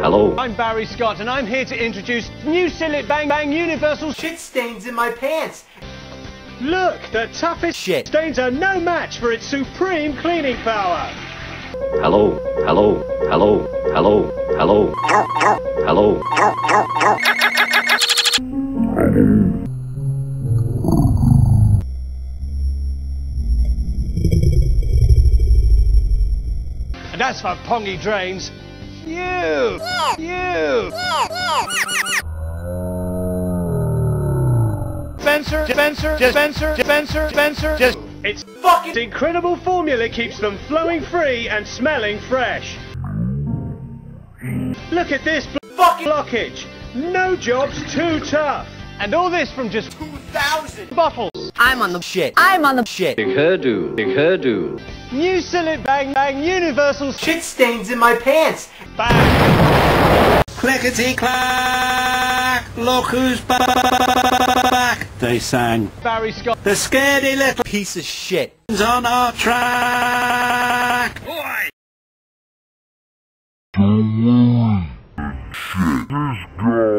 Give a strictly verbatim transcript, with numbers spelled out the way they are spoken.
Hello. I'm Barry Scott, and I'm here to introduce new Cillit Bang Bang Universal Shit Stains in My Pants. Look, the toughest shit stains are no match for its supreme cleaning power. Hello, hello, hello, hello, hello, hello, hello. And as for pongy drains, you, yeah. you, yeah. Yeah. Spencer, Spencer, Spencer, Spencer, Spencer, just it's fucking incredible formula keeps them flowing free and smelling fresh. Look at this fucking blockage. No job's too tough. And all this from just two thousand bottles. I'm on the shit. I'm on the shit. Big hairdo. Big hairdo. New Cillit Bang Bang Universal Shit Stains in My Pants. Bang. Clickety clack. Look who's back. They sang Barry Scott. The scaredy little piece of shit on our track. Boy. Come on. Shit is gone.